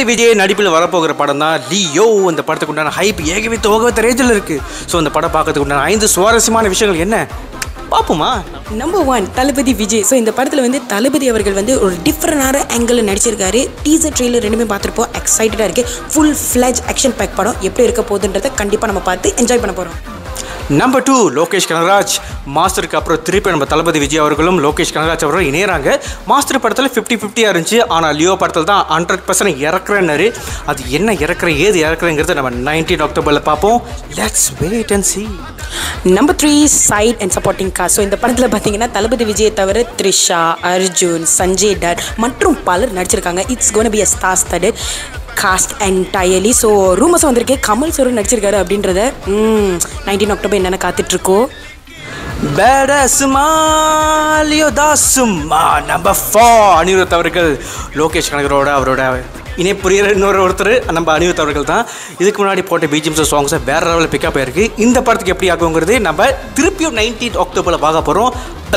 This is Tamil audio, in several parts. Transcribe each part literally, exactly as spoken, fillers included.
தளபதி விஜய் நடிப்பில் வரப்போகிற படம் தான் லியோ. அந்த படத்துக்கு உண்டான ஹைப் ஏகவித்த ஓகவித்த ரேஞ்சில் இருக்குது. ஸோ அந்த படம் பார்க்கறதுக்கு உண்டான ஐந்து சுவாரஸ்யமான விஷயங்கள் என்ன பார்ப்போமா? Number one, Thalapathy Vijay. So இந்த படத்தில் வந்து தளபதி அவர்கள் வந்து ஒரு டிஃப்ரெண்டான ஆங்கிளில் நடிச்சிருக்காரு. டீசர் ட்ரெயிலர் ரெண்டுமே பார்த்துருப்போம். எக்ஸைட்டடாக இருக்குது. ஃபுல் ஃப்ளஜ் ஆக்ஷன் பேக் படம் எப்படி இருக்க போகுதுன்றதை கண்டிப்பாக நம்ம பார்த்து என்ஜாய் பண்ண போகிறோம். Number two, Lokesh Kanagaraj. மாஸ்டருக்கு அப்புறம் திருப்பி நம்ம தளபதி விஜய் அவர்களும் லோகேஷ் கனகராஜ் அவர்களும் இணையறாங்க. மாஸ்டர் படத்தில் ஃபிஃப்டி ஃபிஃப்டியாக இருந்துச்சு, ஆனால் லியோ படத்தில் தான் ஹண்ட்ரட் பர்சன்ட் இறக்குறேன்னாரு. அது என்ன இறக்குற ஏது இறக்குறேங்கிறத நம்ம நைன்டீன் அக்டோபரில் பார்ப்போம். Let's wait and see. Number three, side and supporting cast. So இந்த படத்தில் பார்த்தீங்கன்னா தளபதி விஜயை தவிர த்ரிஷா, அர்ஜுன், சஞ்சய் டாட் மற்றும் பலர் நடிச்சிருக்காங்க. It's gonna be a star stud cast entirely. So rumours வந்திருக்கு கமல் சார் நடிச்சிருக்காரு அப்படின்றத நைன்டீன் அக்டோபர் என்னென்ன காத்துட்ருக்கோம். நம்பர் ஃபோர், அனிருத் அவர்கள். லோகேஷ் கனகரோட அவரோட இனே புரியுற இன்னொரு ஒருத்தர் நம்ம அனிருத் அவர்கள் தான். இதுக்கு முன்னாடி போட்ட பிஜிஎம்ஸ் சாங்ஸை வேறு லெவலில் பிக்கப் ஆயிருக்கு. இந்த படத்துக்கு எப்படி ஆகுங்கிறது நம்ம திருப்பியும் நைன்டீன் அக்டோபரில் பார்க்க போகிறோம்.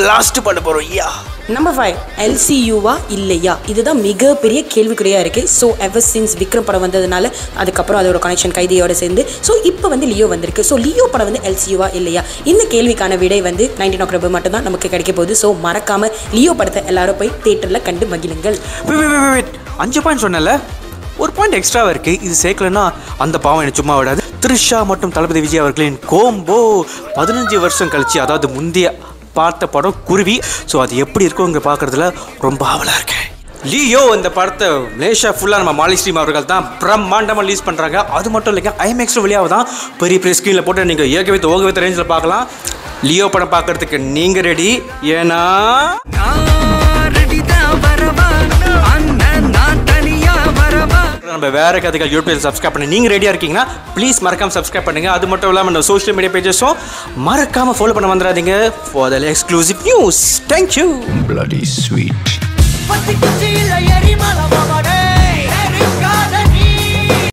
லாஸ்ட் பண்ண போகிறோம். ஐயா நம்பர் ஃபைவ், எல்சியூவா இல்லையா? இதுதான் மிகப்பெரிய கேள்விக்குறியாக இருக்குது. ஸோ எவர் சின்ஸ் விக்ரம் படம் வந்ததுனால அதுக்கப்புறம் அதோட கனெக்ஷன் கைதியோடு சேர்ந்து ஸோ இப்போ வந்து லியோ வந்திருக்கு. ஸோ லியோ படம் வந்து எல்சியூவா இல்லையா? இந்த கேள்விக்கான விடை வந்து நைன்டீன் அக்டோபர் மட்டும்தான் நமக்கு கிடைக்க போகுது. ஸோ மறக்காமல் லியோ படத்தை எல்லாரும் போய் தேட்டரில் கண்டு மகிழுங்கள். அஞ்சு பாயிண்ட் சொன்னல, ஒரு பாயிண்ட் எக்ஸ்ட்ராவாக இருக்குது. இது சேர்க்கலன்னா அந்த பாவம் எனக்கு சும்மா விடாது. த்ரிஷா மற்றும் தளபதி விஜய் அவர்களின் கோம்போ பதினஞ்சு வருஷம் கழிச்சு, அதாவது முந்தைய பார்த்த படம் குருவி. ஸோ அது எப்படி இருக்குங்க பார்க்குறதுல ரொம்ப ஆவலாக இருக்கேன். லியோ அந்த படத்தை மலேஷியா ஃபுல்லாக நம்ம மாலிஸ்ரீம் அவர்கள் தான் பிரம்மாண்டமாக ரிலீஸ் பண்ணுறாங்க. அது மட்டும் இல்லைங்க, ஐமேக்ஸ் வழியாக தான் பெரிய பெரிய ஸ்க்ரீனில் போட்டு நீங்கள் ஏக வைத்து ஓக வைத்த ரேஞ்சில் பார்க்கலாம். லியோ படம் பார்க்குறதுக்கு நீங்கள் ரெடி? ஏன்னா நம்ம வேறு கதைகள் யூடியூப் சப்ஸ்கிரைப் பண்ணி நீங்கள் ரெடியாக இருக்கீங்கன்னா ப்ளீஸ் மறக்காமல் சப்ஸ்கிரைப் பண்ணுங்கள். அது மட்டும் இல்லாமல் நம்ம சோஷியல் மீடியா பேஜஸும் மறக்காமல் ஃபாலோ பண்ண வந்துடாதீங்க for the exclusive news. Thank you.